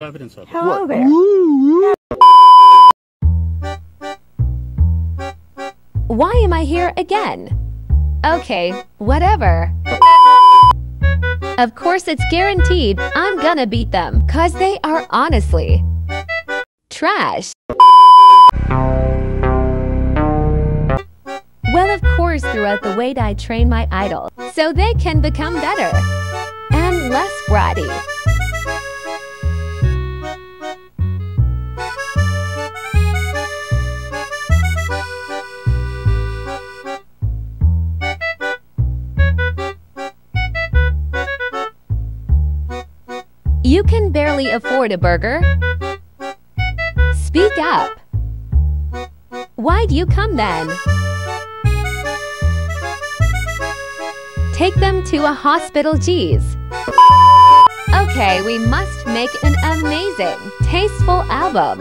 evidence of it. Hello there. Woo, woo. Why am I here again? Okay, whatever. Of course it's guaranteed I'm gonna beat them, cause they are honestly trash. Well, of course, throughout the wait I train my idol, so they can become better and less bratty. You can barely afford a burger? Speak up! Why'd you come then? Take them to a hospital, geez. Okay, we must make an amazing, tasteful album.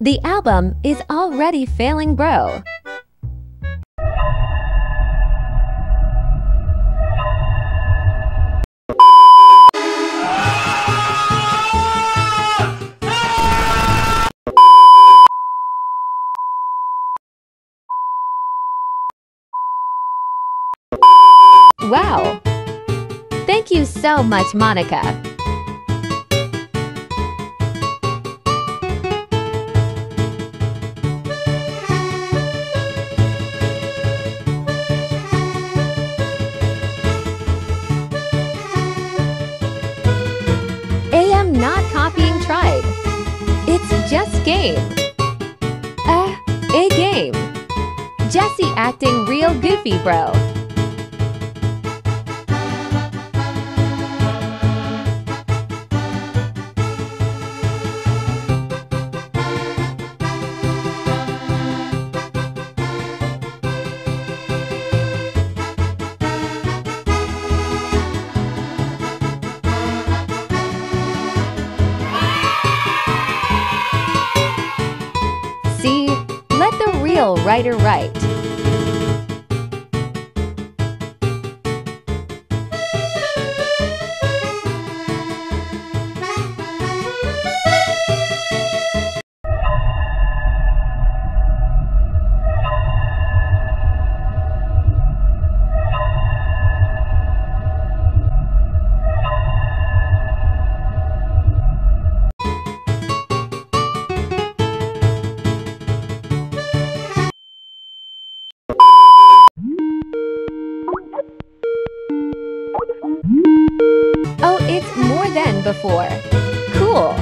The album is already failing, bro. Wow! Thank you so much, Monica. I'm not copying tribe. It's just game. A game. Jesse acting real goofy, bro. Let the real writer write. Oh, it's more than before. Cool.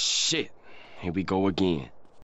shit. Here we go again.